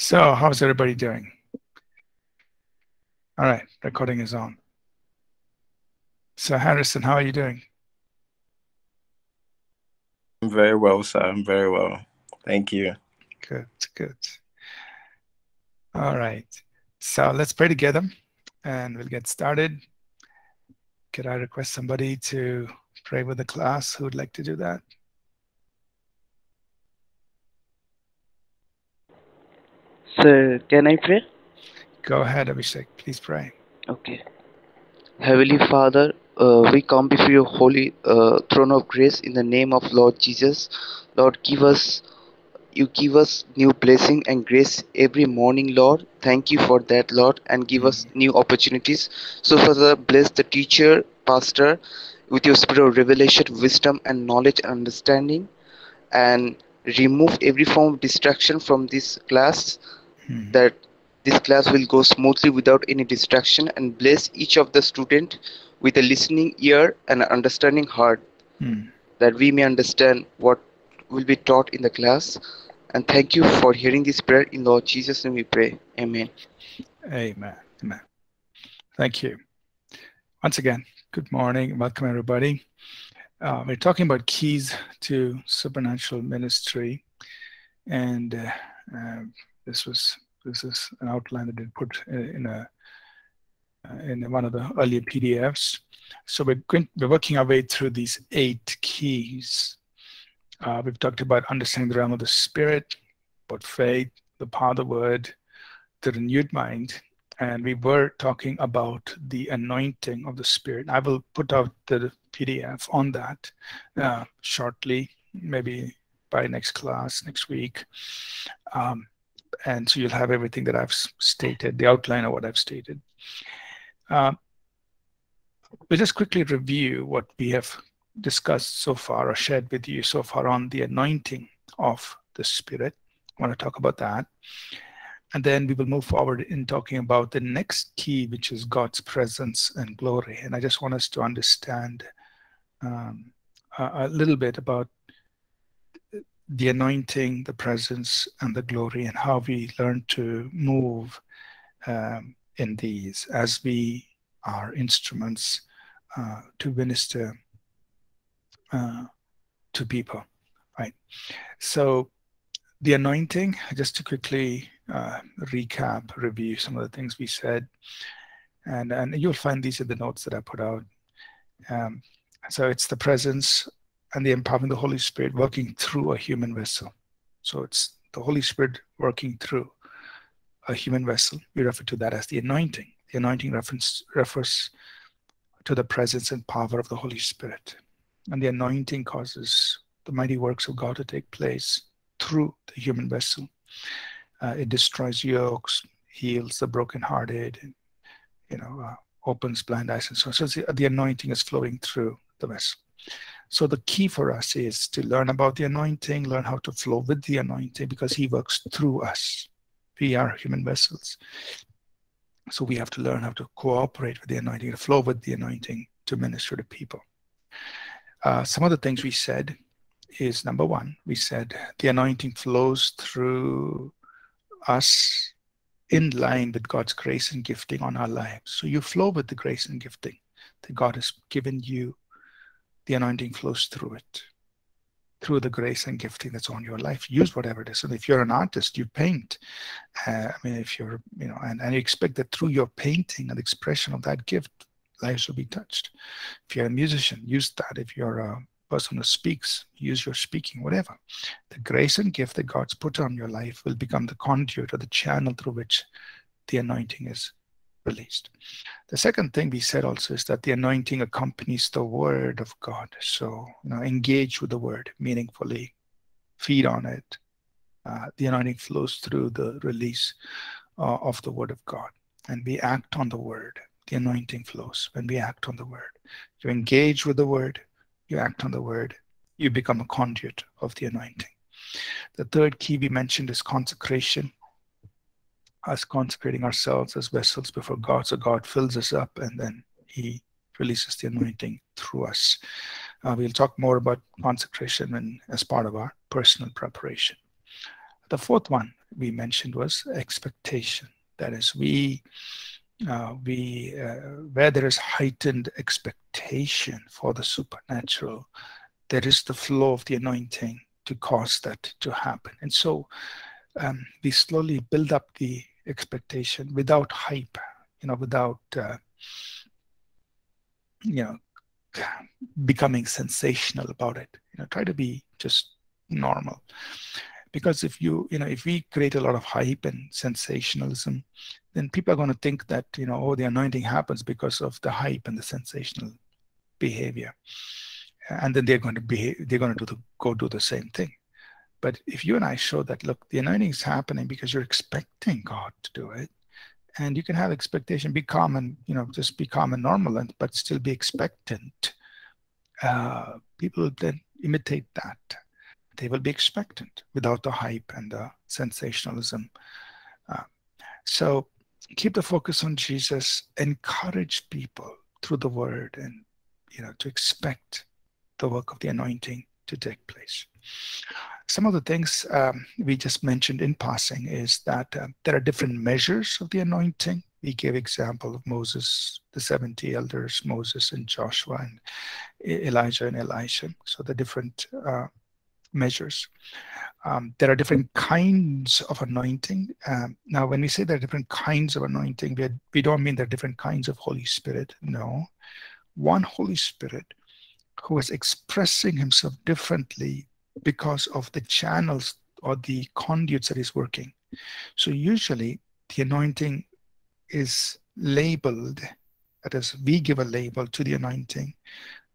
So how's everybody doing? All right, recording is on. So Harrison, how are you doing? I'm very well, sir. I'm very well. Thank you. Good, good. All right. So let's pray together and we'll get started. Could I request somebody to pray with the class who would like to do that? So, can I pray? Go ahead, Abhishek. Please pray. Okay. Heavenly Father, we come before your holy throne of grace in the name of Lord Jesus. Lord, give us new blessing and grace every morning, Lord. Thank you for that, Lord, and give us new opportunities. So, Father, bless the teacher, pastor, with your spirit of revelation, wisdom, and knowledge and understanding, and remove every form of distraction from this class, that this class will go smoothly without any distraction, and bless each of the student with a listening ear and an understanding heart, that we may understand what will be taught in the class. And thank you for hearing this prayer. In Lord Jesus' name we pray. Amen. Amen. Amen. Thank you. Once again, good morning. Welcome, everybody. We're talking about keys to supernatural ministry. And this is an outline that they put in one of the earlier PDFs. So we're working our way through these 8 keys. We've talked about understanding the realm of the Spirit, about faith, the power of the Word, the renewed mind, and we were talking about the anointing of the Spirit. I will put out the PDF on that shortly, maybe by next class, next week. And so you'll have everything that I've stated, the outline of what I've stated. We'll just quickly review what we have discussed so far or shared with you so far on the anointing of the Spirit. I want to talk about that. And then we will move forward in talking about the next key, which is God's presence and glory. And I just want us to understand a little bit about the anointing, the presence, and the glory, and how we learn to move in these as we are instruments to minister to people, right? So the anointing, just to quickly recap, review some of the things we said, and you'll find these in the notes that I put out. So it's the presence and the empowering of the Holy Spirit working through a human vessel. So it's the Holy Spirit working through a human vessel. We refer to that as the anointing. The anointing refers to the presence and power of the Holy Spirit, and the anointing causes the mighty works of God to take place through the human vessel. It destroys yokes, heals the brokenhearted, opens blind eyes, and so on. So the anointing is flowing through the vessel. So the key for us is to learn about the anointing, learn how to flow with the anointing, because He works through us. We are human vessels. So we have to learn how to cooperate with the anointing, to flow with the anointing, to minister to people. Some of the things we said is, number one, we said the anointing flows through us in line with God's grace and gifting on our lives. So you flow with the grace and gifting that God has given you. The anointing flows through it, through the grace and gifting that's on your life. Use whatever it is. And if you're an artist, you paint. If you're, and you expect that through your painting and expression of that gift, lives will be touched. If you're a musician, use that. If you're a person who speaks, use your speaking, whatever. The grace and gift that God's put on your life will become the conduit or the channel through which the anointing is released. The second thing we said also is that the anointing accompanies the Word of God. So, engage with the Word meaningfully, feed on it. The anointing flows through the release of the Word of God, and we act on the Word. The anointing flows when we act on the Word. You engage with the Word, you act on the Word, you become a conduit of the anointing. The third key we mentioned is consecration, us consecrating ourselves as vessels before God. So God fills us up and then He releases the anointing through us. We'll talk more about consecration as part of our personal preparation. The fourth one we mentioned was expectation. That is, where there is heightened expectation for the supernatural, there is the flow of the anointing to cause that to happen. And so we slowly build up the expectation without hype, without becoming sensational about it. Try to be just normal, because if if we create a lot of hype and sensationalism, then people are going to think that oh, the anointing happens because of the hype and the sensational behavior, and then they're going to go do the same thing. But if you and I show that, look, the anointing is happening because you're expecting God to do it, and you can have expectation, be calm and just be calm and normal, but still be expectant. People will then imitate that. They will be expectant without the hype and the sensationalism. So keep the focus on Jesus. Encourage people through the word, and to expect the work of the anointing to take place. Some of the things we just mentioned in passing is that there are different measures of the anointing. We gave example of Moses, the 70 elders, Moses and Joshua, and Elijah and Elisha. So the different measures. There are different kinds of anointing. Now, when we say there are different kinds of anointing, we don't mean there are different kinds of Holy Spirit. No. One Holy Spirit who is expressing himself differently because of the channels or the conduits that he's working. So usually the anointing is labeled, that is, we give a label to the anointing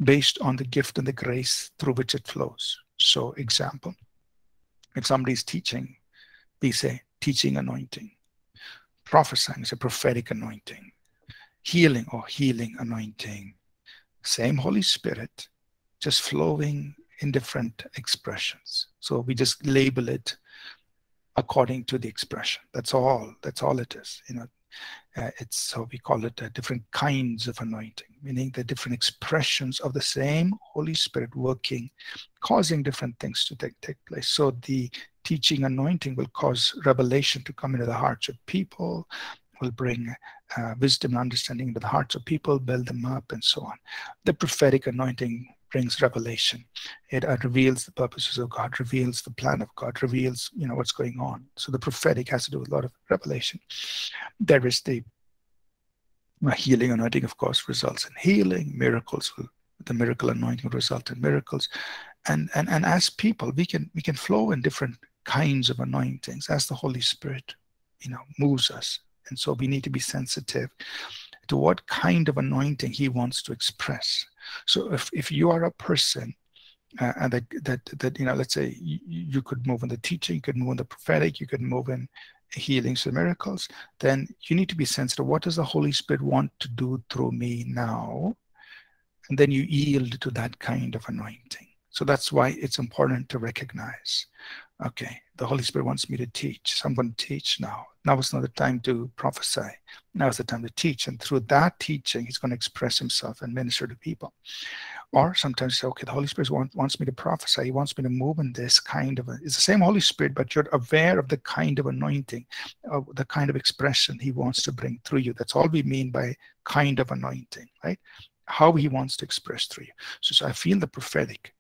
based on the gift and the grace through which it flows. So example, if somebody's teaching, we say teaching anointing. Prophesying is a prophetic anointing. Healing or healing anointing. Same Holy Spirit, just flowing in different expressions. So we just label it according to the expression. That's all. That's all it is. It's so we call it different kinds of anointing, meaning the different expressions of the same Holy Spirit working, causing different things to take place. So the teaching anointing will cause revelation to come into the hearts of people, will bring wisdom and understanding into the hearts of people, build them up, and so on. The prophetic anointing brings revelation. It reveals the purposes of God, reveals the plan of God, reveals what's going on. So the prophetic has to do with a lot of revelation. There is the healing anointing, of course, results in healing. Miracles, the miracle anointing will result in miracles. And as people, we can flow in different kinds of anointings as the Holy Spirit moves us. And so we need to be sensitive to what kind of anointing he wants to express. So if you are a person and that let's say you could move in the teaching, you could move in the prophetic, you could move in healings and miracles, then you need to be sensitive. What does the Holy Spirit want to do through me now? And then you yield to that kind of anointing. So that's why it's important to recognize, okay, the Holy Spirit wants me to teach, so I'm going to teach now. Now is not the time to prophesy. Now is the time to teach. And through that teaching, he's going to express himself and minister to people. Or sometimes say, okay, the Holy Spirit wants me to prophesy. He wants me to move in this kind of, it's the same Holy Spirit, but you're aware of the kind of anointing, of the kind of expression he wants to bring through you. That's all we mean by kind of anointing, right? How he wants to express through you. So I feel the prophetic.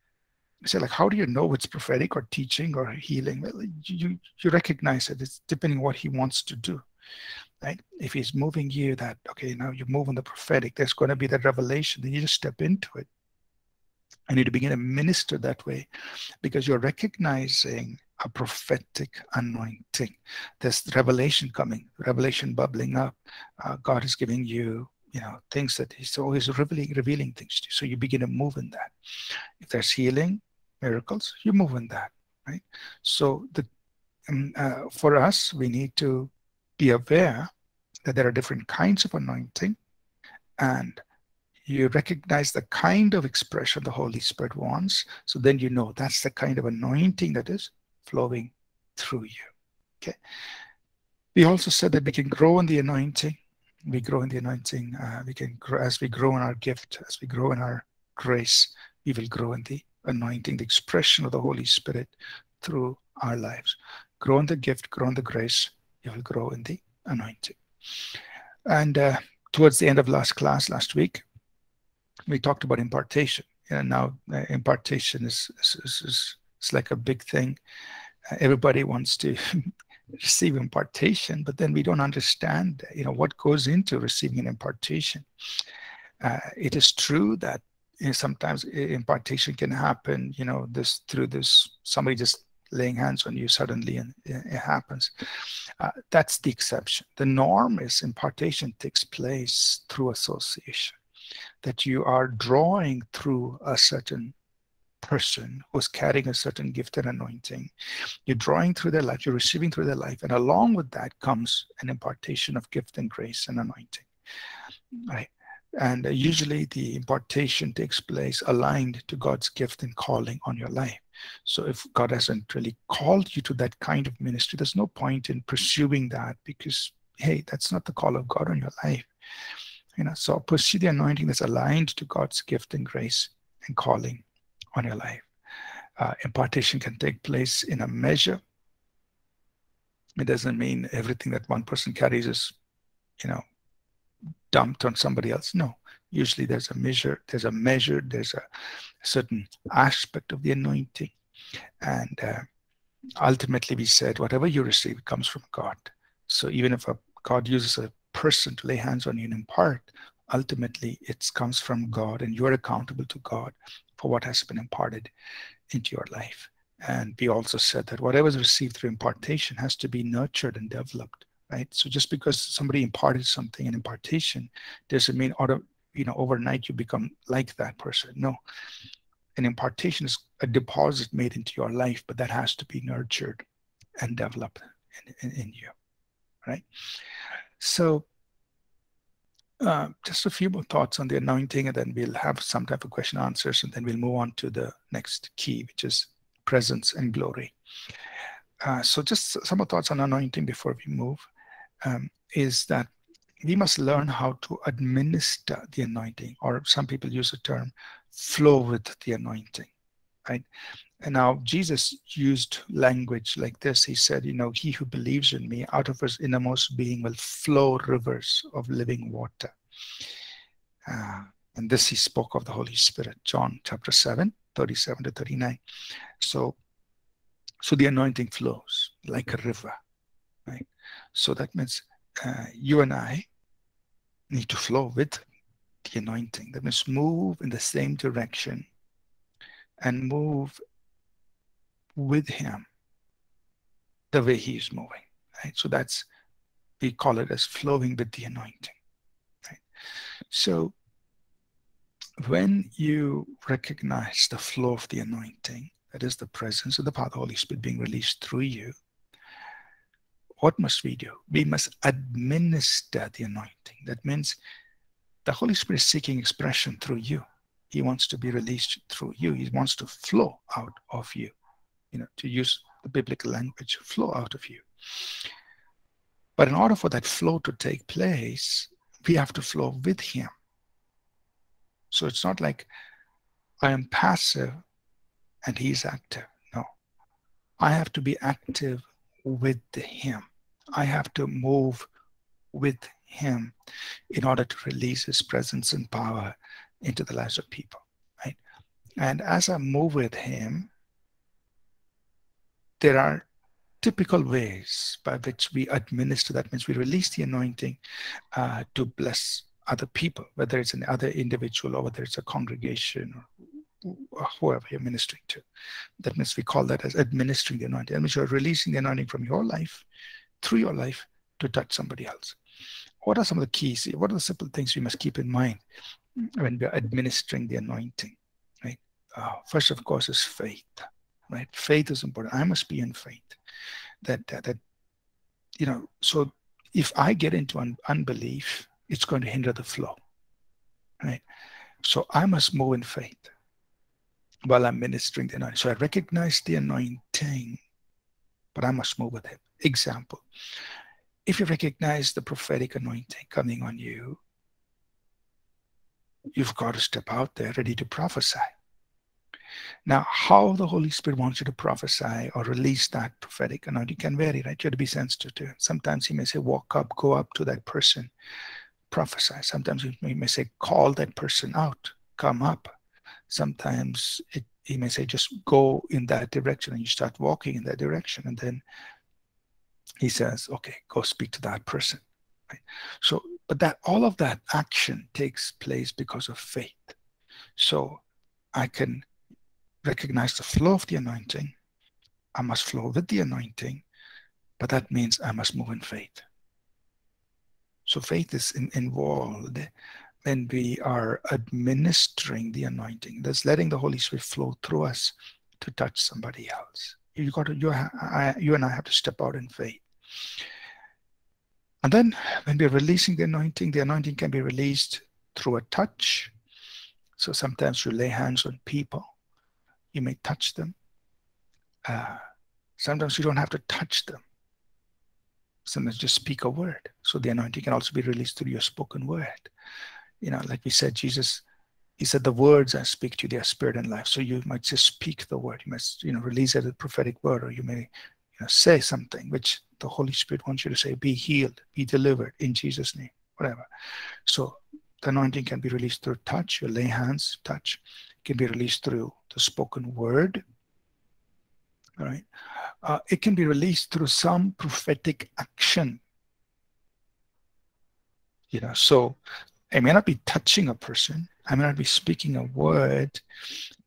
You say, like, how do you know it's prophetic or teaching or healing? Well, you recognize it. It's depending on what he wants to do, right? If he's moving you that, okay, now you move on the prophetic, there's going to be that revelation, then you just step into it. And you begin to minister that way because you're recognizing a prophetic anointing. There's revelation coming, revelation bubbling up. God is giving you things that he's always revealing things to you. So you begin to move in that. If there's healing, miracles, you move in that, right? So for us, we need to be aware that there are different kinds of anointing, and you recognize the kind of expression the Holy Spirit wants. So then you know that's the kind of anointing that is flowing through you, okay? We also said that we can grow in the anointing. We grow in the anointing, we can grow, as we grow in our gift, as we grow in our grace, we will grow in the anointing, the expression of the Holy Spirit through our lives. grow in the gift, grow in the grace, you will grow in the anointing. And towards the end of last class, last week, we talked about impartation. And now impartation is like a big thing. Everybody wants to receive impartation, but then we don't understand, you know, what goes into receiving an impartation. It is true that sometimes impartation can happen, you know, through somebody just laying hands on you suddenly, and it happens. That's the exception. The norm is impartation takes place through association, that you are drawing through a certain person who's carrying a certain gift and anointing. You're drawing through their life, you're receiving through their life, and along with that comes an impartation of gift and grace and anointing. Right? And usually the impartation takes place aligned to God's gift and calling on your life. So if God hasn't really called you to that kind of ministry, there's no point in pursuing that, because, hey, that's not the call of God on your life. You know, so pursue the anointing that's aligned to God's gift and grace and calling on your life. Impartation can take place in a measure. It doesn't mean everything that one person carries is, you know, dumped on somebody else. No, usually there's a measure, there's a certain aspect of the anointing. And ultimately we said, whatever you receive comes from God. So even if God uses a person to lay hands on you and impart, ultimately it comes from God, and you are accountable to God for what has been imparted into your life. And we also said that whatever is received through impartation has to be nurtured and developed, right? So just because somebody imparted something in impartation doesn't mean, you know, overnight you become like that person. No, an impartation is a deposit made into your life, but that has to be nurtured and developed in you, right? So just a few more thoughts on the anointing, and then we'll have some type of question and answers, and then we'll move on to the next key, which is presence and glory. So just some more thoughts on anointing before we move, is that we must learn how to administer the anointing, or some people use the term, flow with the anointing, right? And now Jesus used language like this. He said, you know, he who believes in me, out of his innermost being will flow rivers of living water. And this he spoke of the Holy Spirit, John chapter 7, 37 to 39. So the anointing flows like a river, right? So that means you and I need to flow with the anointing. That means move in the same direction and move with him the way he is moving, right? So that's, we call it as flowing with the anointing, right? So when you recognize the flow of the anointing, that is the presence of the Father, Holy Spirit being released through you, what must we do? We must administer the anointing. That means the Holy Spirit is seeking expression through you. He wants to be released through you. He wants to flow out of you. You know, to use the biblical language, flow out of you. But in order for that flow to take place, we have to flow with him. So it's not like I am passive and he's active. No, I have to be active with him. I have to move with him in order to release his presence and power into the lives of people, right? And as I move with him, there are typical ways by which we administer. That means we release the anointing to bless other people, whether it's an other individual or whether it's a congregation or whoever you're ministering to. That means we call that as administering the anointing. That means you're releasing the anointing from your life, through your life, to touch somebody else. What are some of the keys? What are the simple things we must keep in mind when we're administering the anointing, right? First, of course, is faith, right? Faith is important. I must be in faith. That you know, so if I get into unbelief, it's going to hinder the flow, right? So I must move in faith while I'm ministering the anointing. So I recognize the anointing, but I must move with it. Example, if you recognize the prophetic anointing coming on you, you've got to step out there ready to prophesy. Now, how the Holy Spirit wants you to prophesy or release that prophetic anointing can vary, right? You have to be sensitive to it. Sometimes he may say, walk up, go up to that person, prophesy. Sometimes he may say, call that person out, come up. Sometimes he may say, just go in that direction, and you start walking in that direction. And then he says, okay, go speak to that person. Right? So, but that all of that action takes place because of faith. So I can recognize the flow of the anointing. I must flow with the anointing, but that means I must move in faith. So faith is involved when we are administering the anointing. That's letting the Holy Spirit flow through us to touch somebody else. You and I have to step out in faith. And then when we're releasing the anointing can be released through a touch. So sometimes you lay hands on people. You may touch them. Sometimes you don't have to touch them. Sometimes just speak a word. So the anointing can also be released through your spoken word. You know, like we said, Jesus, he said, the words I speak to you, they are spirit and life. So you might just speak the word. You must, release it as a prophetic word, or you may, say something which the Holy Spirit wants you to say, be healed, be delivered in Jesus' name, whatever. So the anointing can be released through touch. You lay hands, touch. It can be released through the spoken word. All right. It can be released through some prophetic action. So I may not be touching a person. I may not be speaking a word,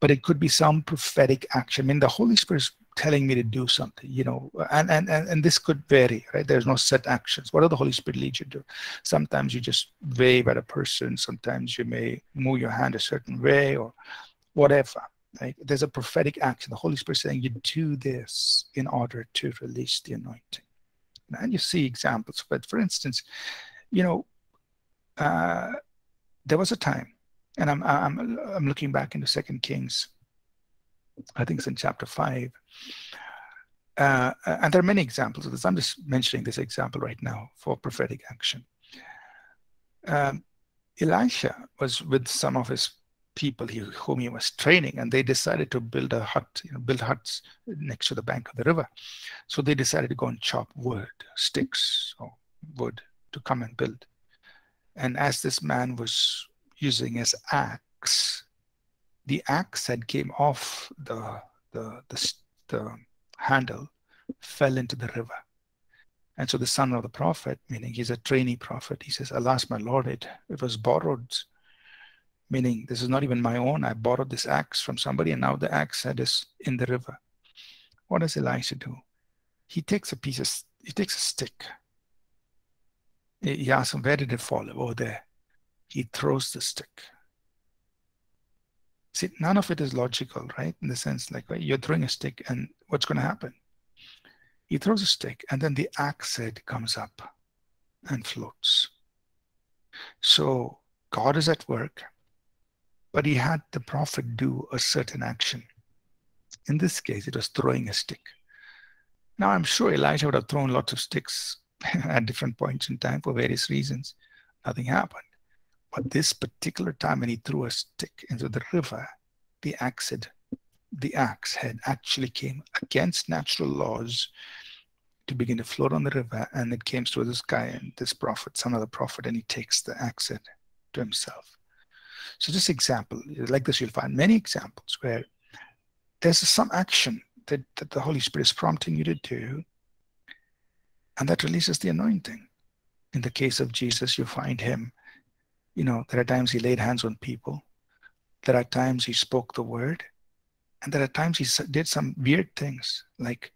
but it could be some prophetic action. I mean, the Holy Spirit is telling me to do something, and this could vary, right? There's no set actions. What does the Holy Spirit lead you to do? Sometimes you just wave at a person. Sometimes you may move your hand a certain way or whatever. Right? There's a prophetic action. The Holy Spirit is saying you do this in order to release the anointing. And you see examples. But for instance, there was a time, and I'm looking back into 2 Kings, I think it's in chapter 5. And there are many examples of this. I'm just mentioning this example right now for prophetic action. Elisha was with some of his people whom he was training, and they decided to build a hut, build huts next to the bank of the river. So they decided to go and chop wood, sticks or wood to come and build. And as this man was using his axe, the axe had came off the handle, fell into the river. And so the son of the prophet, meaning he's a trainee prophet, he says, alas, my Lord, it was borrowed, meaning this is not even my own. I borrowed this axe from somebody, and now the axe head is in the river. What does Elisha do? He takes a piece of, he takes a stick. He asks him, where did it fall? Over there. He throws the stick. See, none of it is logical, right? In the sense, like, you're throwing a stick, and what's going to happen? He throws a stick, and then the axe head comes up and floats. So God is at work, but he had the prophet do a certain action. In this case, it was throwing a stick. Now, I'm sure Elijah would have thrown lots of sticks at different points in time for various reasons. Nothing happened. But this particular time when he threw a stick into the river, the axe head actually came against natural laws to begin to float on the river, and it came through this guy and this prophet, son of the prophet, and he takes the axe head to himself. So this example, like this, you'll find many examples where there's some action that the Holy Spirit is prompting you to do, and that releases the anointing. In the case of Jesus, you find him, there are times he laid hands on people. There are times he spoke the word. And there are times he did some weird things, like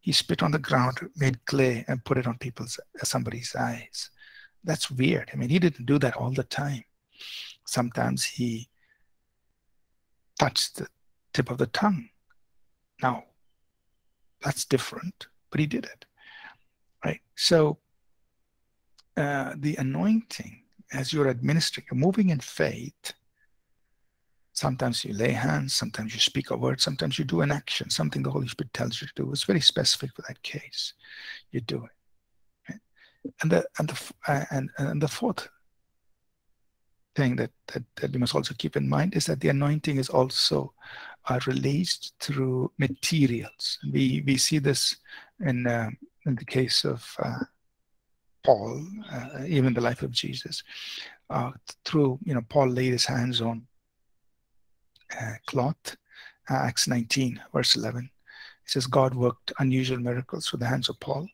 he spit on the ground, made clay, and put it on somebody's eyes. That's weird. I mean, he didn't do that all the time. Sometimes he touched the tip of the tongue. Now, that's different, but he did it. Right? So, the anointing, as you're administering, you're moving in faith. Sometimes you lay hands, sometimes you speak a word, sometimes you do an action, something the Holy Spirit tells you to do. It's very specific for that case. You do it. Right? And the fourth thing that you must also keep in mind is that the anointing is also released through materials. We see this in the case of Paul, even the life of Jesus. Through, Paul laid his hands on cloth. Acts 19, verse 11. It says, God worked unusual miracles through the hands of Paul,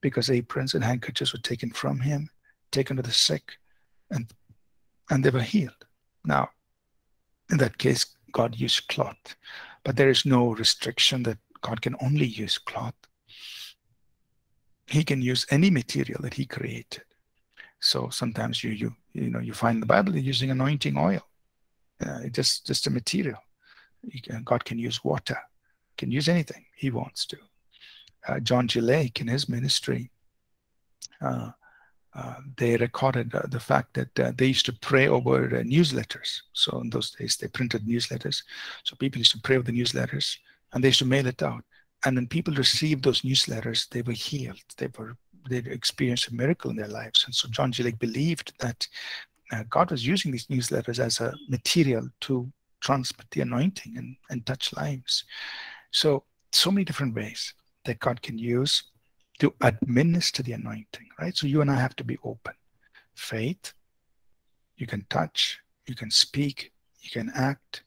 because aprons and handkerchiefs were taken from him, taken to the sick, and they were healed. Now, in that case, God used cloth, but there is no restriction that God can only use cloth. He can use any material that he created. So sometimes you find the Bible using anointing oil, just a material. God can use water, can use anything he wants to. John G. Lake, in his ministry, they recorded the fact that they used to pray over newsletters. So in those days, they printed newsletters. So people used to pray over the newsletters, and they used to mail it out. And when people received those newsletters, they were healed. They experienced a miracle in their lives. And so John G. Lake believed that God was using these newsletters as a material to transmit the anointing and touch lives. So many different ways that God can use to administer the anointing, right? So you and I have to be open. Faith, you can touch, you can speak, you can act,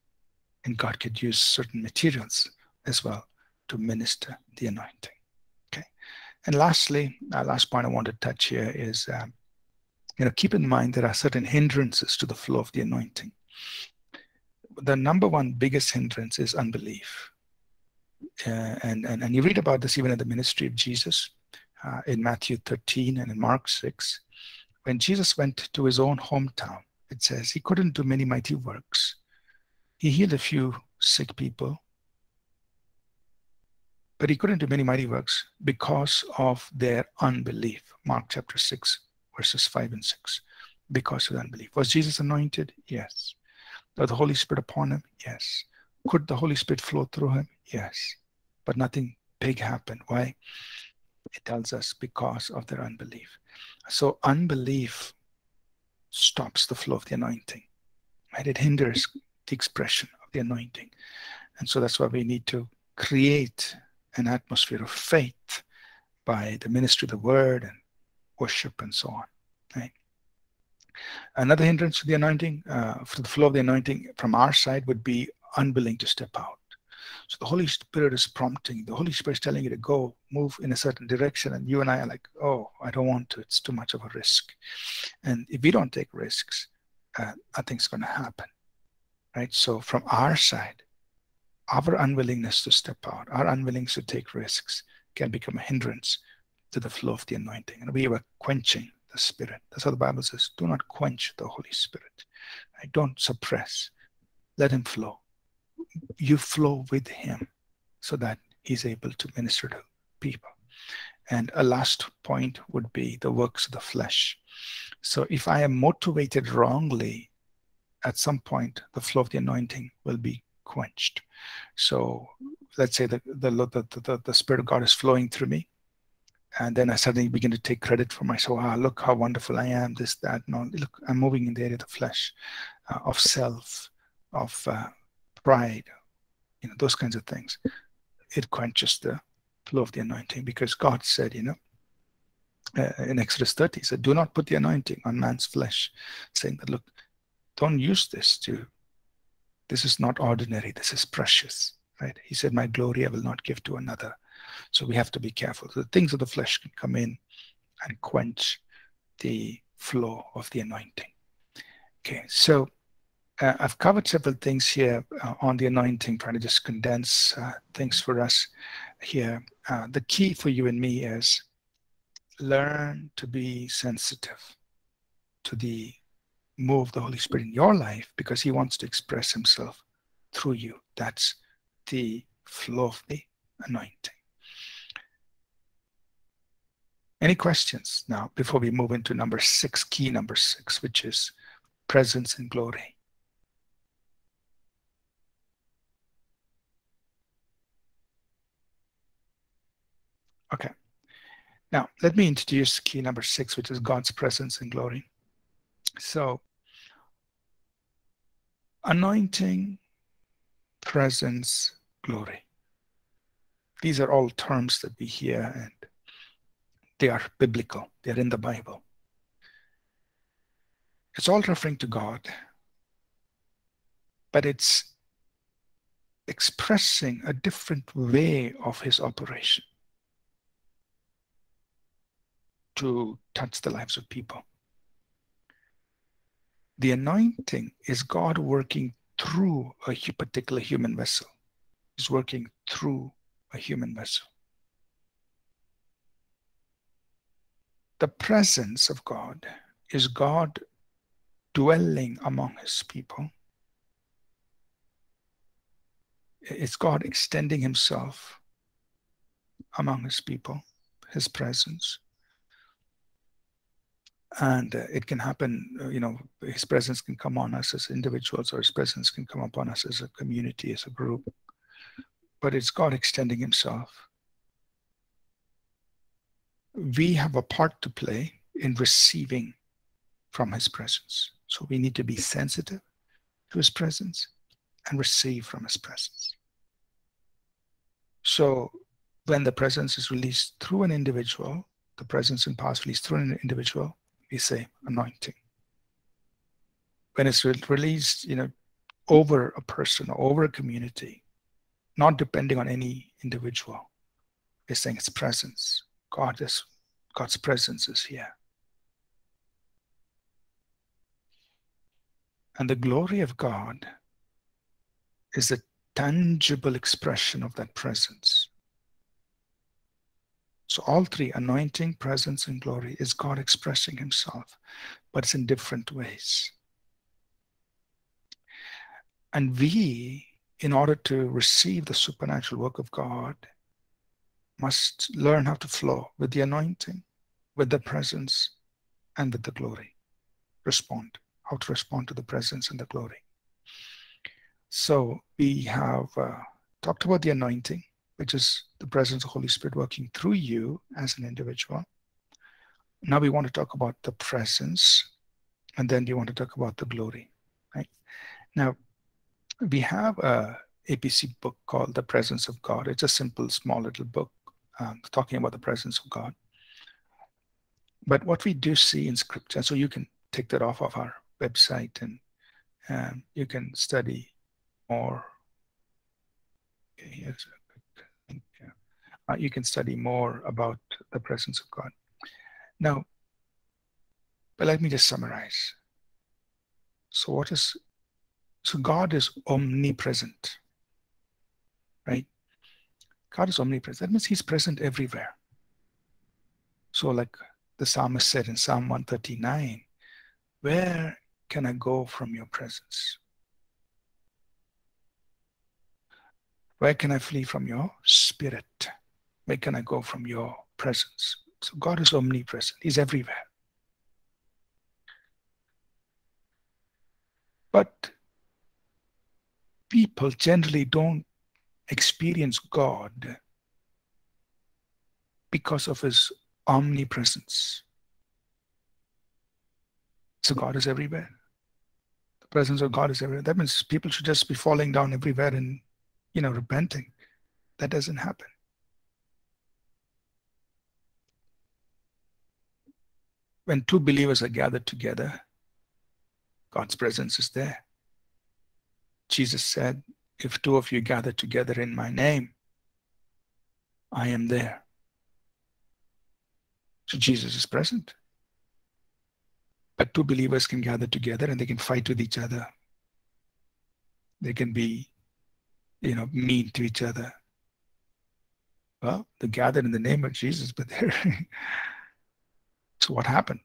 and God could use certain materials as well to minister the anointing, okay? And lastly, our last point I want to touch here is, keep in mind there are certain hindrances to the flow of the anointing. The number one biggest hindrance is unbelief. And you read about this even in the ministry of Jesus, in Matthew 13 and in Mark 6. When Jesus went to his own hometown, it says he couldn't do many mighty works. He healed a few sick people, but he couldn't do many mighty works because of their unbelief. Mark chapter 6, verses 5 and 6, because of unbelief. Was Jesus anointed? Yes. Was the Holy Spirit upon him? Yes. Could the Holy Spirit flow through him? Yes. But nothing big happened. Why? It tells us because of their unbelief. So unbelief stops the flow of the anointing, right? It hinders the expression of the anointing. And so that's why we need to create an atmosphere of faith by the ministry of the word and worship and so on, right? Another hindrance to the anointing, for the flow of the anointing from our side, would be unwilling to step out. So the Holy Spirit is prompting. The Holy Spirit is telling you to go, move in a certain direction, and you and I are like, oh, I don't want to. It's too much of a risk. And if we don't take risks, nothing's going to happen, right? So from our side, our unwillingness to step out, our unwillingness to take risks can become a hindrance to the flow of the anointing. And we were quenching the Spirit. That's how the Bible says, do not quench the Holy Spirit. Right? Don't suppress. Let him flow. You flow with him so that he's able to minister to people. And a last point would be the works of the flesh. So if I am motivated wrongly, at some point the flow of the anointing will be quenched. So let's say the Spirit of God is flowing through me, and then I suddenly begin to take credit for myself. Ah, look how wonderful I am, this, that. No, look, I'm moving in the area of the flesh, of self, of pride, those kinds of things. It quenches the flow of the anointing, because God said, in Exodus 30, he said, do not put the anointing on man's flesh, saying that, look, don't use this this is not ordinary, this is precious, right? He said, my glory I will not give to another. So we have to be careful. The things of the flesh can come in and quench the flow of the anointing. Okay, so I've covered several things here on the anointing, trying to just condense things for us here. The key for you and me is learn to be sensitive to the move of the Holy Spirit in your life, because he wants to express himself through you. That's the flow of the anointing. Any questions now before we move into number 6, key number 6, which is presence and glory? Okay, now let me introduce key number 6, which is God's presence and glory. So anointing, presence, glory. These are all terms that we hear, and they are biblical. They're in the Bible. It's all referring to God, but it's expressing a different way of his operation to touch the lives of people. The anointing is God working through a particular human vessel. He's working through a human vessel. The presence of God is God dwelling among his people. It's God extending himself among his people, his presence. And it can happen, you know, his presence can come on us as individuals, or his presence can come upon us as a community, as a group. But it's God extending himself. We have a part to play in receiving from his presence. So we need to be sensitive to his presence and receive from his presence. So when the presence is released through an individual, the presence in past released through an individual, we say anointing. When it's released, you know, over a person or over a community, not depending on any individual, we're saying it's presence. God's presence is here. And the glory of God is a tangible expression of that presence. So all three, anointing, presence, and glory, is God expressing himself, but it's in different ways. And we, in order to receive the supernatural work of God, must learn how to flow with the anointing, with the presence, and with the glory. Respond, how to respond to the presence and the glory. So we have talked about the anointing, which is the presence of the Holy Spirit working through you as an individual. Now we want to talk about the presence, and then we want to talk about the glory. Right? Now, we have an APC book called The Presence of God. It's a simple, small little book talking about the presence of God. But what we do see in Scripture, so you can take that off of our website, and you can study more. Here's a quick link. You can study more about the presence of God. Now, but let me just summarize. So God is omnipresent, right? God is omnipresent. That means he's present everywhere. So like the psalmist said in Psalm 139, where can I go from your presence? Where can I flee from your spirit? Where can I go from your presence? So God is omnipresent. He's everywhere. But people generally don't experience God because of his omnipresence. So God is everywhere. The presence of God is everywhere. That means people should just be falling down everywhere and, you know, repenting. That doesn't happen. When two believers are gathered together, God's presence is there. Jesus said, if two of you gather together in my name, I am there. So Jesus is present. But two believers can gather together and they can fight with each other. They can be, you know, mean to each other. Well, they gathered in the name of Jesus, but they're so what happened?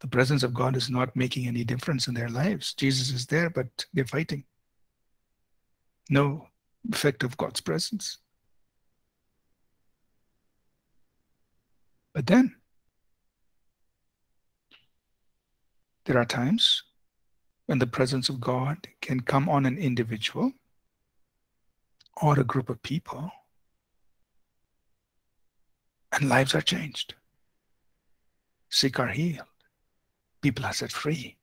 The presence of God is not making any difference in their lives. Jesus is there, but they're fighting. No effect of God's presence. But then there are times when the presence of God can come on an individual or a group of people, and lives are changed. Sick are healed. People are set free.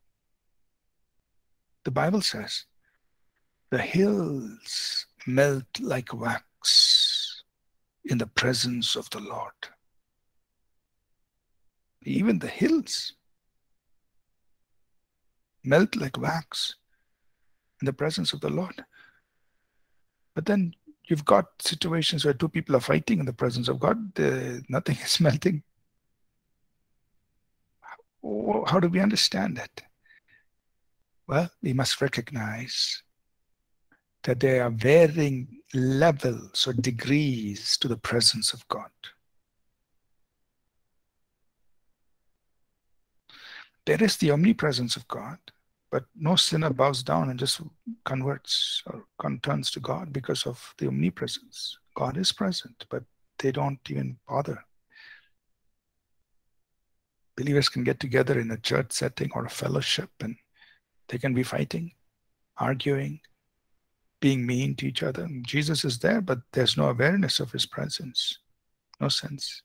The Bible says The hills melt like wax in the presence of the Lord. Even the hills melt like wax in the presence of the Lord. But then you've got situations where two people are fighting in the presence of God. Nothing is melting. How do we understand that? Well, we must recognize that there are varying levels or degrees to the presence of God. There is the omnipresence of God, but no sinner bows down and just converts or turns to God because of the omnipresence. God is present, but they don't even bother. Believers can get together in a church setting or a fellowship, and they can be fighting, arguing, being mean to each other. And Jesus is there, but there's no awareness of his presence. No sense.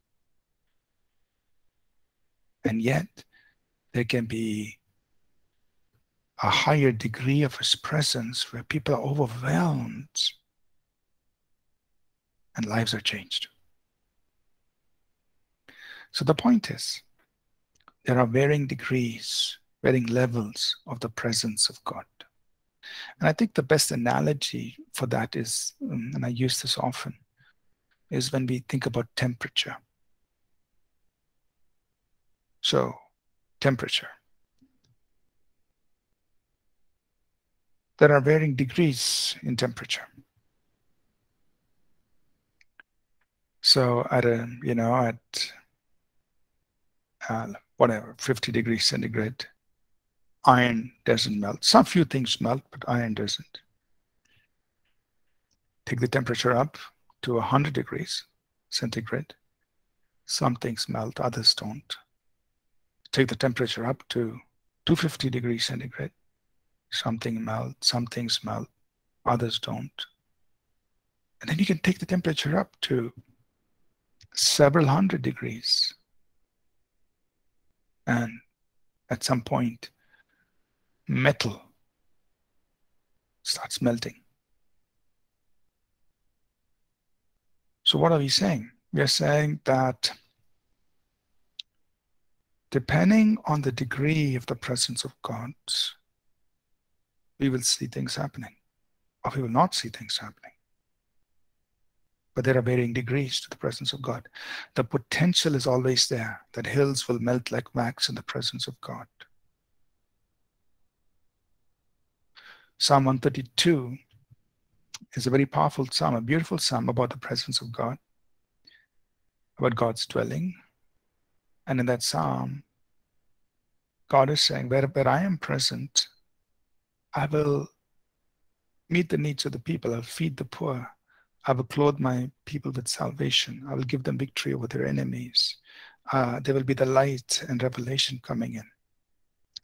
And yet, there can be a higher degree of his presence where people are overwhelmed and lives are changed. So the point is, there are varying degrees, varying levels of the presence of God. And I think the best analogy for that is, and I use this often, is when we think about temperature. So, temperature. There are varying degrees in temperature. So at a, you know, at whatever, 50 degrees centigrade, iron doesn't melt. Some few things melt, but iron doesn't. Take the temperature up to 100 degrees centigrade. Some things melt, others don't. Take the temperature up to 250 degrees centigrade. Something melts, some things melt, others don't. And then you can take the temperature up to several hundred degrees. And at some point, metal starts melting. So what are we saying? We are saying that depending on the degree of the presence of God, we will see things happening, or we will not see things happening. But there are varying degrees to the presence of God. The potential is always there, that hills will melt like wax in the presence of God. Psalm 132 is a very powerful psalm, a beautiful psalm about the presence of God, about God's dwelling. And in that psalm, God is saying, where I am present, I will meet the needs of the people. I'll feed the poor. I will clothe my people with salvation. I will give them victory over their enemies. There will be the light and revelation coming in.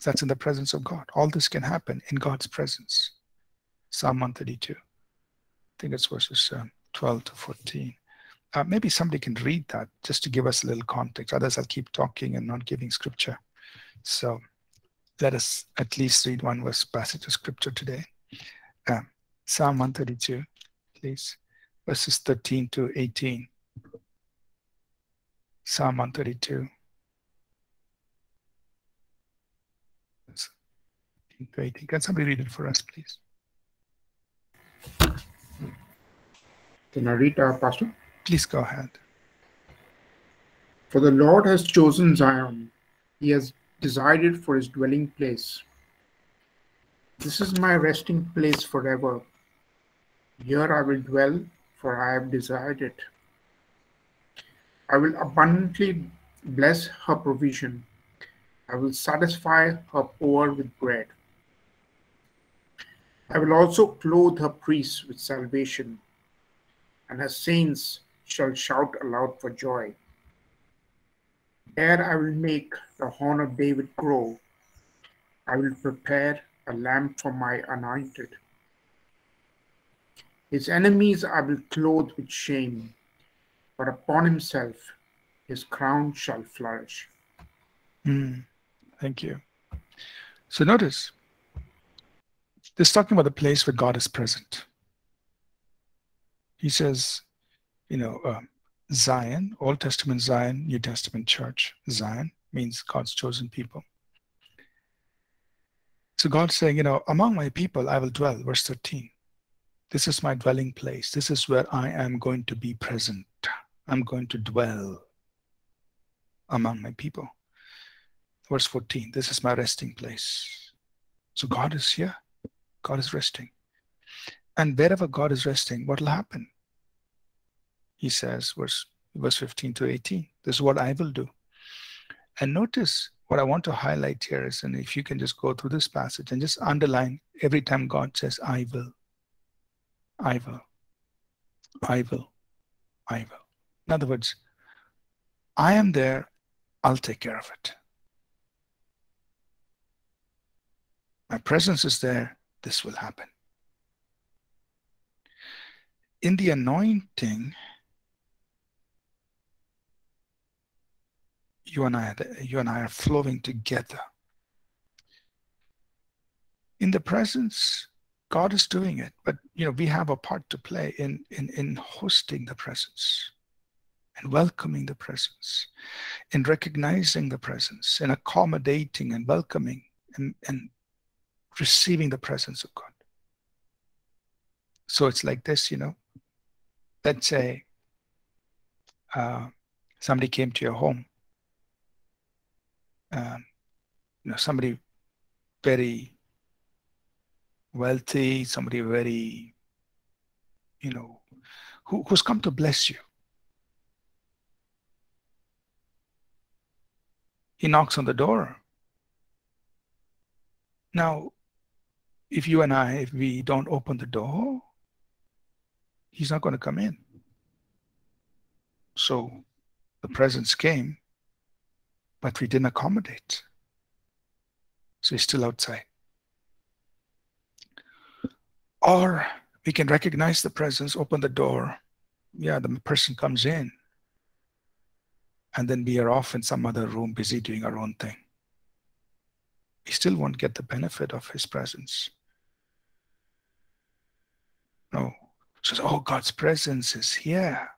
That's in the presence of God. All this can happen in God's presence. Psalm 132. I think it's verses 12 to 14. Maybe somebody can read that just to give us a little context. Otherwise, I'll keep talking and not giving scripture. So let us at least read one verse passage of scripture today. Psalm 132, please, verses 13 to 18. Psalm 132, 13 to 18. Can somebody read it for us, please? Can I read, Pastor? Please go ahead. For the Lord has chosen Zion. He has decided for his dwelling place. This is my resting place forever. Here I will dwell, for I have desired it. I will abundantly bless her provision. I will satisfy her poor with bread. I will also clothe her priests with salvation, and her saints shall shout aloud for joy. There I will make the horn of David grow. I will prepare a lamp for my anointed. His enemies I will clothe with shame, but upon himself his crown shall flourish. Thank you. So notice, This is talking about the place where God is present. He says, Zion, Old Testament Zion, New Testament church. Zion means God's chosen people. So God's saying, among my people I will dwell, verse 13. This is my dwelling place. This is where I am going to be present. I'm going to dwell among my people. Verse 14, this is my resting place. So God is here. God is resting. And wherever God is resting, what will happen? He says, verse 15 to 18, this is what I will do. And notice what I want to highlight here is, and if you can just go through this passage and just underline every time God says, I will, I will, I will, I will. In other words, I am there, I'll take care of it. My presence is there, this will happen. In the anointing, you and I are flowing together. In the presence, God is doing it, but we have a part to play in hosting the presence, and welcoming the presence, in recognizing the presence, in accommodating and welcoming and receiving the presence of God. So it's like this, let's say somebody came to your home. Somebody very wealthy, somebody very, who's come to bless you. He knocks on the door. Now, if we don't open the door, he's not going to come in. So the presence came, but we didn't accommodate. So he's still outside. Or we can recognize the presence, open the door. Yeah, the person comes in. And then we are off in some other room, busy doing our own thing. We still won't get the benefit of his presence. No. So, God's presence is here.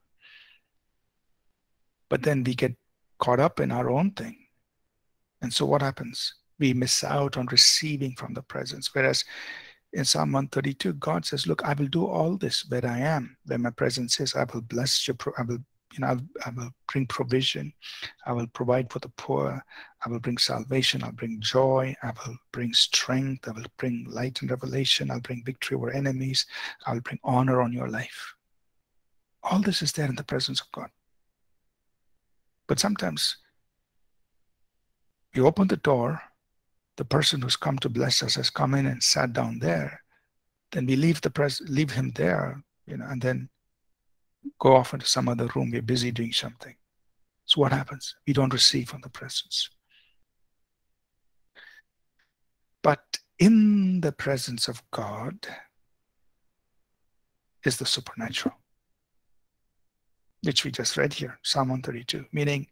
But then we get caught up in our own thing. And so what happens? We miss out on receiving from the presence. Whereas in Psalm 132, God says, look, I will do all this where I am, where my presence is. I will bless you. I will bring provision. I will provide for the poor. I will bring salvation. I'll bring joy. I will bring strength. I will bring light and revelation. I'll bring victory over enemies. I'll bring honor on your life. All this is there in the presence of God. But sometimes we open the door, the person who's come to bless us has come in and sat down there. Then we leave him there, and then go off into some other room. We're busy doing something. So what happens? We don't receive from the presence. But in the presence of God is the supernatural, which we just read here, Psalm 132, meaning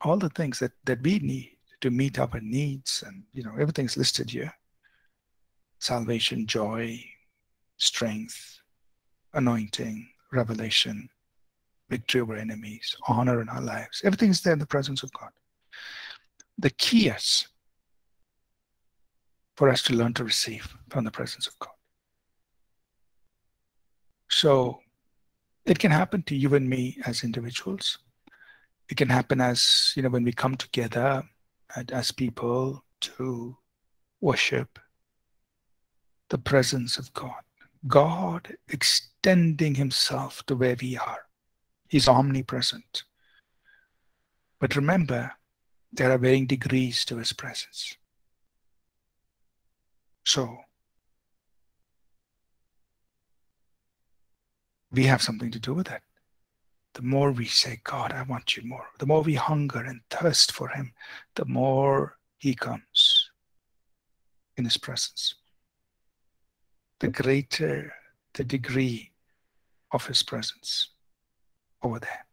all the things that we need to meet our needs, and everything's listed here. Salvation, joy, strength, anointing, revelation, victory over enemies, honor in our lives. Everything's there in the presence of God. The key is for us to learn to receive from the presence of God. So it can happen to you and me as individuals. It can happen as, when we come together as people to worship the presence of God. God extending himself to where we are. He's omnipresent. But remember, there are varying degrees to his presence. So we have something to do with it. The more we say, God, I want you more, the more we hunger and thirst for him, the more he comes in his presence. The greater the degree of his presence over there.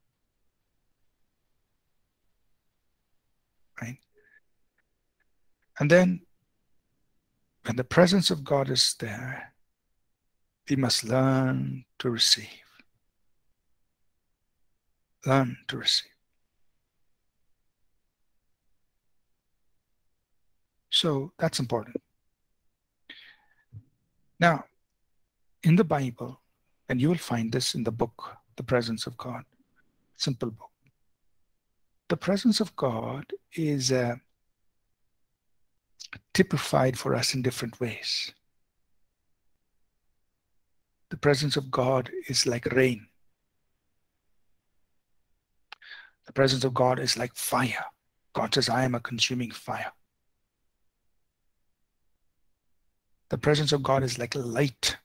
Right? And then When the presence of God is there, we must learn to receive. Learn to receive. So that's important. Now, in the Bible, and you will find this in the book, The Presence of God, simple book. The presence of God is typified for us in different ways. The presence of God is like rain. The presence of God is like fire. God says, I am a consuming fire. The presence of God is like light.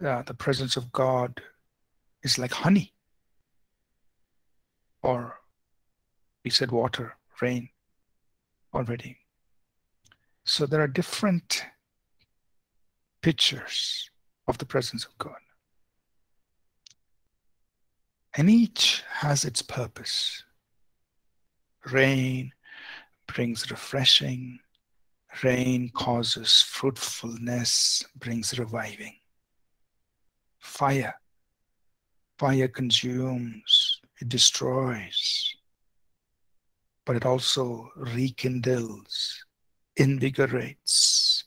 The presence of God is like honey, or we said water, rain already. So there are different pictures of the presence of God, and each has its purpose. Rain brings refreshing. Rain causes fruitfulness, brings reviving. Fire consumes, it destroys, but it also rekindles, invigorates.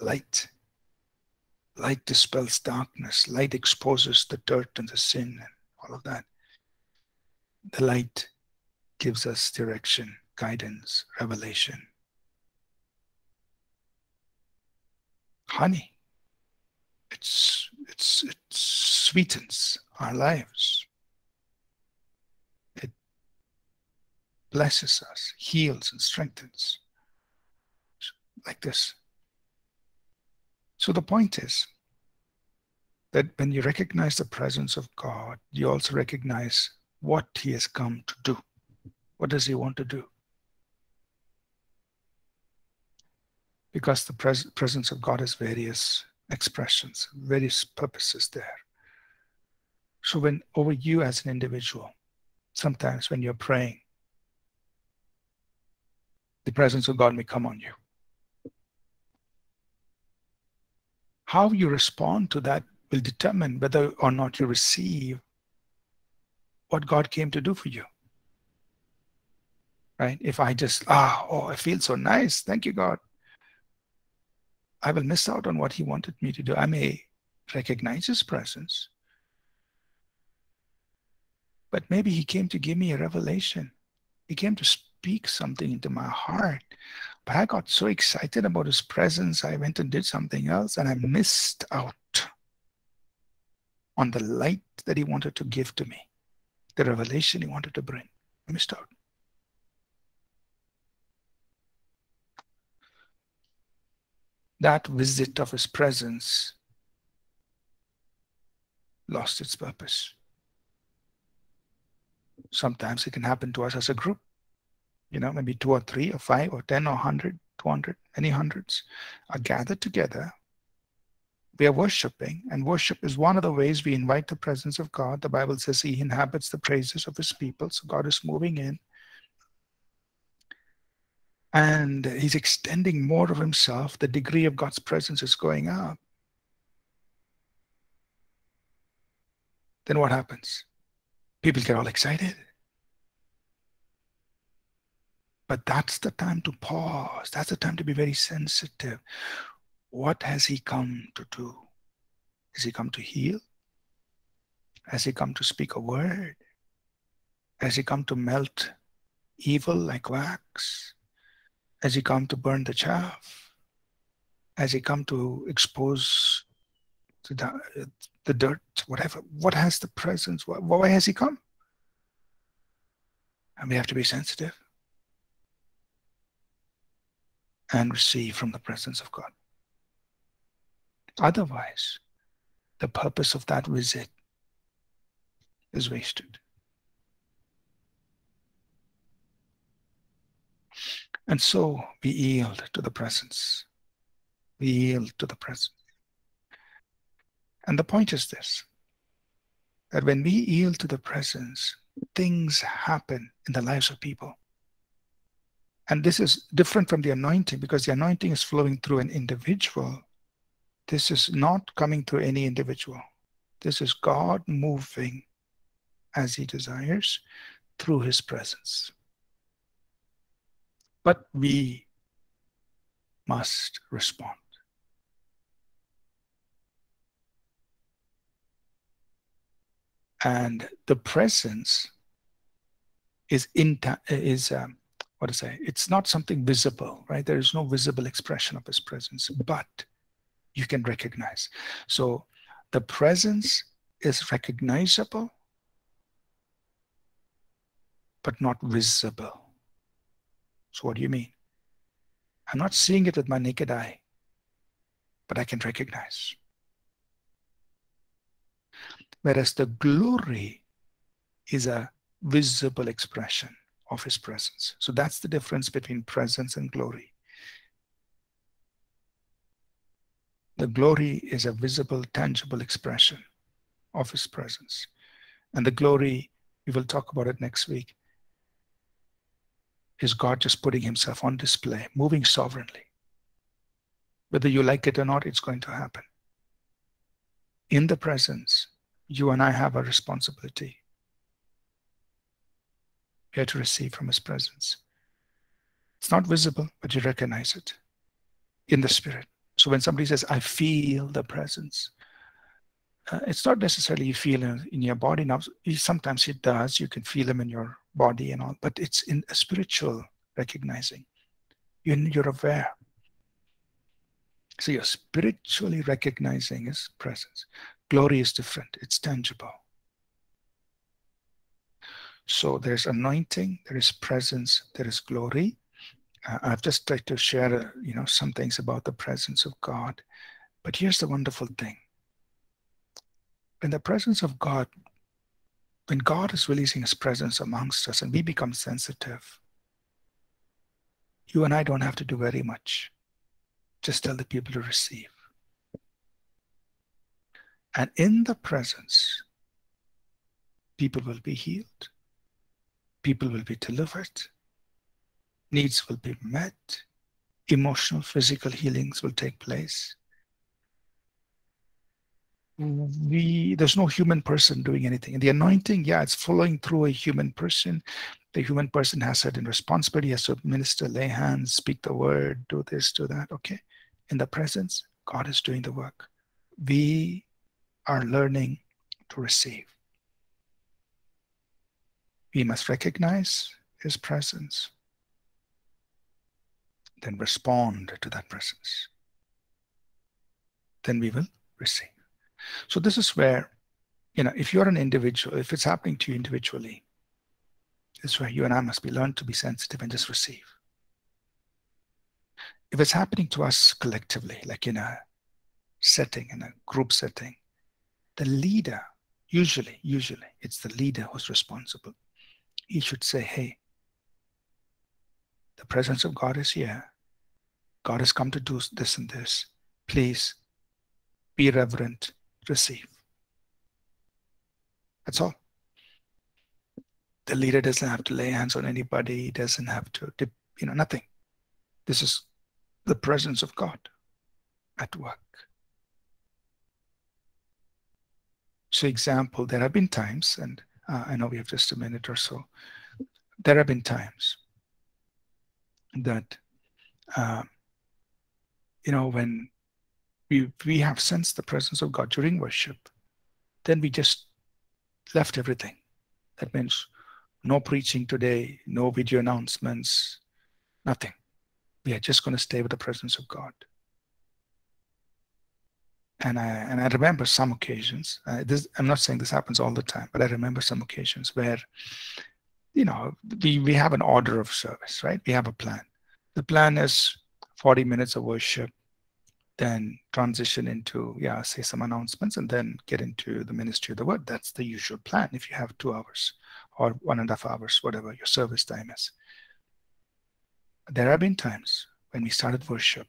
Light dispels darkness. Light exposes the dirt and the sin and all of that. The light gives us direction, guidance, revelation. Honey. It sweetens our lives. It blesses us, heals and strengthens, like this. So the point is that when you recognize the presence of God, you also recognize what He has come to do. What does He want to do? Because the presence of God has various expressions, various purposes there. So when over you as an individual, sometimes when you're praying, the presence of God may come on you. How you respond to that will determine whether or not you receive what God came to do for you. Right? If I just, I feel so nice, thank you, God, I will miss out on what He wanted me to do. I may recognize His presence, but maybe He came to give me a revelation. He came to speak something into my heart, but I got so excited about His presence, I went and did something else, and I missed out on the light that He wanted to give to me, the revelation He wanted to bring. I missed out. That visit of His presence lost its purpose. Sometimes it can happen to us as a group, you know, maybe 2 or 3 or 5 or 10 or 100, 200, any hundreds are gathered together. We are worshiping, and worship is one of the ways we invite the presence of God. The Bible says He inhabits the praises of His people, so God is moving in. And He's extending more of Himself. The degree of God's presence is going up. Then what happens? People get all excited. But that's the time to pause. That's the time to be very sensitive. What has He come to do? Has He come to heal? Has He come to speak a word? Has He come to melt evil like wax? Has He come to burn the chaff? Has He come to expose the dirt, whatever? What has the presence? Why has He come? And we have to be sensitive and receive from the presence of God. Otherwise, the purpose of that visit is wasted. And so we yield to the presence. We yield to the presence. And the point is this, that when we yield to the presence, things happen in the lives of people. And this is different from the anointing, because the anointing is flowing through an individual. This is not coming through any individual. This is God moving as he desires through his presence. But we must respond. And the presence is not something visible, right? There is no visible expression of his presence, but you can recognize. So the presence is recognizable, but not visible. So what do you mean? I'm not seeing it with my naked eye, but I can recognize. Whereas the glory is a visible expression of his presence. So that's the difference between presence and glory. The glory is a visible, tangible expression of his presence. And the glory, we will talk about it next week, is God just putting himself on display, moving sovereignly. Whether you like it or not, it's going to happen. In the presence, you and I have a responsibility. We are to receive from his presence. It's not visible, but you recognize it in the spirit. So when somebody says, I feel the presence, it's not necessarily you feel in your body. Now, sometimes it does. You can feel them in your body and all, but it's in a spiritual recognizing. You're aware. So you're spiritually recognizing his presence. Glory is different. It's tangible. So there's anointing, there is presence, there is glory. I've just tried to share, some things about the presence of God. But here's the wonderful thing. In the presence of God, when God is releasing his presence amongst us and we become sensitive, you and I don't have to do very much. Just tell the people to receive. And in the presence, people will be healed. People will be delivered. Needs will be met. Emotional, physical healings will take place. There's no human person doing anything. And the anointing, it's flowing through a human person. The human person has certain responsibility, has to minister, lay hands, speak the word, do this, do that, okay? In the presence, God is doing the work. We are learning to receive. We must recognize his presence, then respond to that presence. Then we will receive. So this is where, if you're an individual, if it's happening to you individually, this is where you and I must learn to be sensitive and just receive. If it's happening to us collectively, like in a setting, in a group setting, the leader, usually, it's the leader who's responsible. He should say, hey, the presence of God is here. God has come to do this and this. Please be reverent. Receive. That's all. The leader doesn't have to lay hands on anybody. He doesn't have to, nothing. This is the presence of God at work. So, example, there have been times, and I know we have just a minute or so, there have been times that, when we have sensed the presence of God during worship, then we just left everything. That means no preaching today, no video announcements, nothing. We are just going to stay with the presence of God. And I remember some occasions, I'm not saying this happens all the time, but I remember some occasions where, we have an order of service, right? We have a plan. The plan is 40 minutes of worship, then transition into, say some announcements, and then get into the ministry of the word. That's the usual plan if you have 2 hours or 1.5 hours, whatever your service time is. There have been times when we started worship,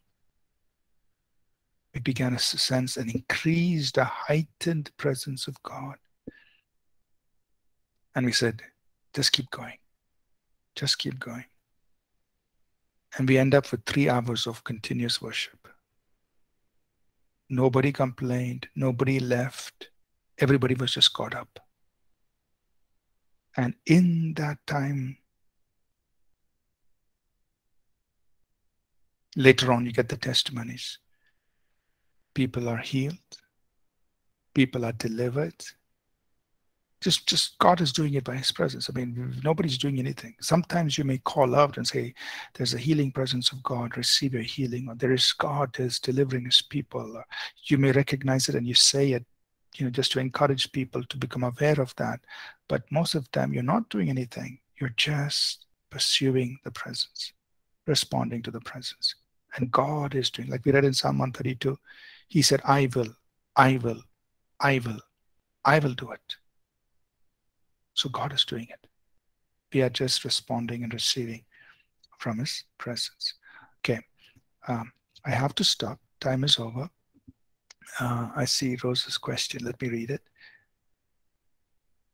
we began to sense an increased, a heightened presence of God. And we said, just keep going. Just keep going. And we end up with 3 hours of continuous worship. Nobody complained. Nobody left. Everybody was just caught up. And in that time, later on, you get the testimonies. People are healed. People are delivered. Just God is doing it by His presence. I mean, nobody's doing anything. Sometimes you may call out and say, there's a healing presence of God, receive your healing, or there is God is delivering His people. Or you may recognize it and you say it, you know, just to encourage people to become aware of that. But most of the time, you're not doing anything. You're just pursuing the presence, responding to the presence. And God is doing, like we read in Psalm 132, He said, I will do it. So God is doing it. We are just responding and receiving from His presence. Okay, I have to stop. Time is over. I see Rose's question. Let me read it.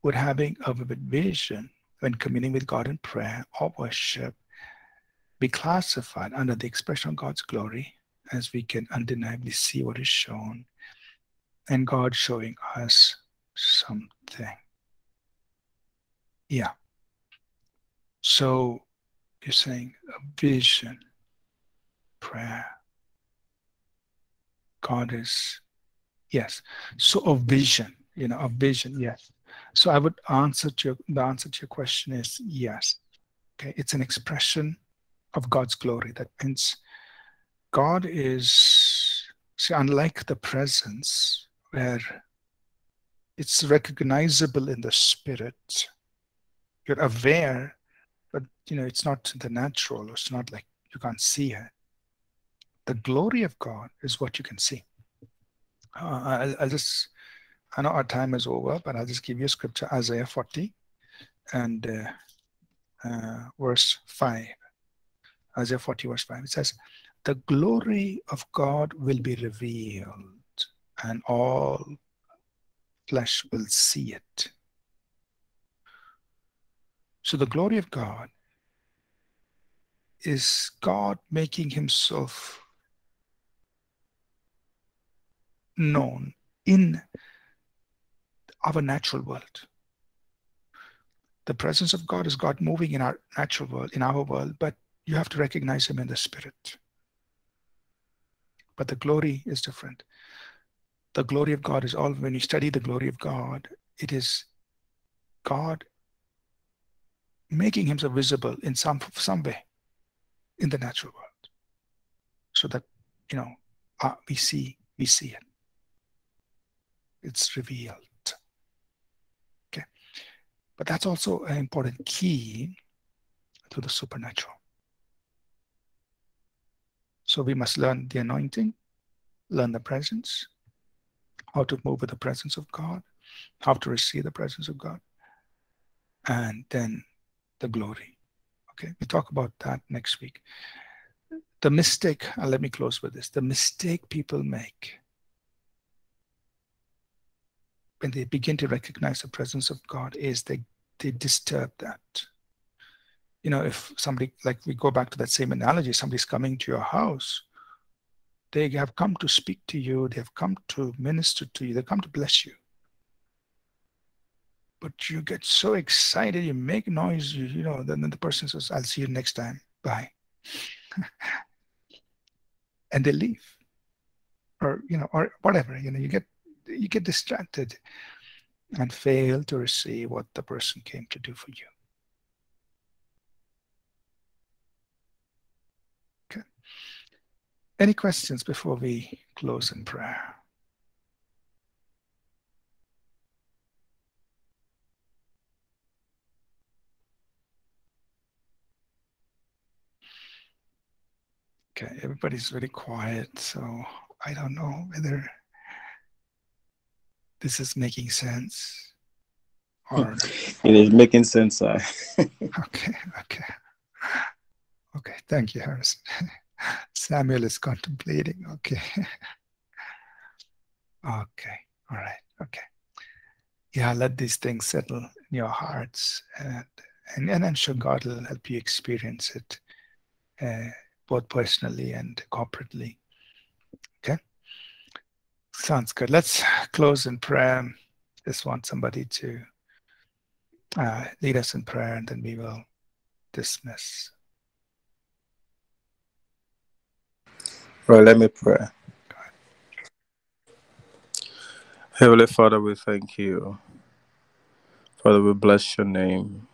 Would having a vivid vision when communing with God in prayer or worship be classified under the expression of God's glory, as we can undeniably see what is shown and God showing us something? Yeah. So you're saying a vision, prayer. God is, yes. So a vision, you know, a vision, yes. So I would answer to your, the answer to your question is yes. Okay, it's an expression of God's glory. That means God is, see, unlike the presence where it's recognizable in the spirit. You're aware, but you know, it's not the natural, it's not like you can't see it. The glory of God is what you can see. I know our time is over, but I'll just give you a scripture, Isaiah 40 and verse 5. Isaiah 40 verse 5, it says, the glory of God will be revealed and all flesh will see it. So the glory of God is God making Himself known in our natural world. The presence of God is God moving in our natural world, in our world, but you have to recognize Him in the spirit. But the glory is different. The glory of God is all, when you study the glory of God, it is God making Himself visible in some way in the natural world, so that, you know, we see it. It's revealed. Okay, but that's also an important key to the supernatural. So we must learn the anointing, learn the presence, how to move with the presence of God, how to receive the presence of God, and then the glory. Okay, we talk about that next week. The mistake, let me close with this. The mistake people make when they begin to recognize the presence of God is they disturb that. You know, if somebody, like we go back to that same analogy, somebody's coming to your house, they have come to speak to you, they have come to minister to you, they come to bless you. But you get so excited, you make noise, you know, then the person says, I'll see you next time, bye. And they leave, or, you know, or whatever, you know, you get distracted and fail to receive what the person came to do for you. Okay. Any questions before we close in prayer? Okay, everybody's really quiet, so I don't know whether this is making sense or... It is making sense. Okay, thank you, Harrison. Samuel is contemplating, okay. Okay, all right, okay. Yeah, let these things settle in your hearts, and I'm sure God will help you experience it both personally and corporately. Okay? Sounds good. Let's close in prayer. Just want somebody to lead us in prayer, and then we will dismiss. Right, let me pray. Heavenly Father, we thank you. Father, we bless your name.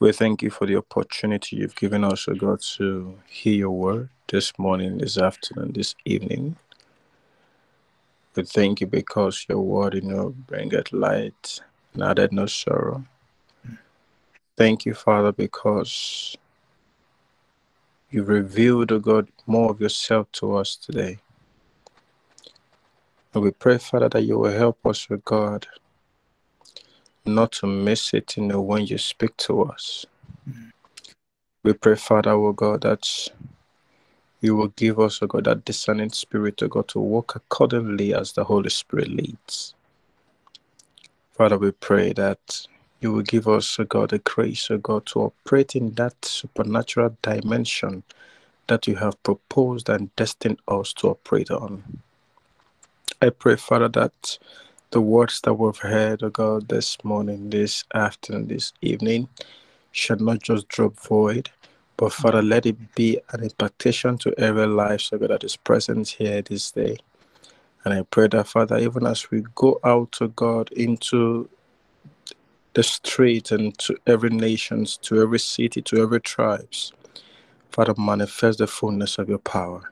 We thank you for the opportunity you've given us, O God, to hear your word this morning, this afternoon, this evening. We thank you because your word, bringeth light, and addeth no sorrow. Thank you, Father, because you revealed, O God, more of yourself to us today. And we pray, Father, that you will help us, O God, not to miss it, when you speak to us. We pray, Father, O God, that you will give us, O God, that discerning spirit, O God, to walk accordingly as the Holy Spirit leads. Father, we pray that you will give us, O God, the grace, O God, to operate in that supernatural dimension that you have proposed and destined us to operate on. I pray, Father, that the words that we've heard, O God, this morning, this afternoon, this evening, should not just drop void, but Father, let it be an impartation to every life, so God, that is present here this day. And I pray that, Father, even as we go out, to God, into the street and to every nation, to every city, to every tribes, Father, manifest the fullness of your power.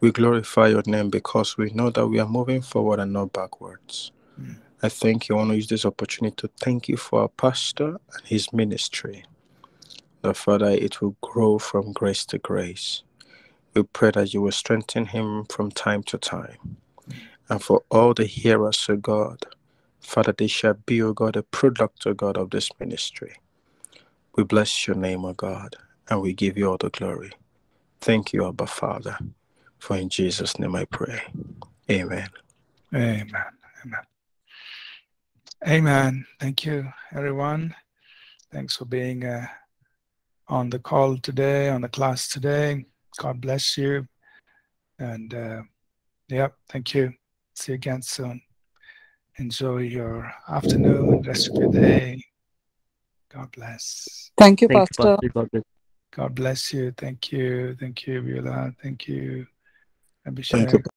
We glorify your name because we know that we are moving forward and not backwards. I thank you. I want to use this opportunity to thank you for our pastor and his ministry. That, Father, it will grow from grace to grace. We pray that you will strengthen him from time to time. And for all the hearers, O God, Father, they shall be, O God, a product, O God, of this ministry. We bless your name, O God, and we give you all the glory. Thank you, Abba Father. For in Jesus' name I pray. Amen. Amen. Amen. Amen. Thank you, everyone. Thanks for being on the call today, on the class today. God bless you. And thank you. See you again soon. Enjoy your afternoon, rest of your day. God bless. Thank you, Pastor. God bless you. Thank you. Thank you, Viola. Thank you. Abhishek.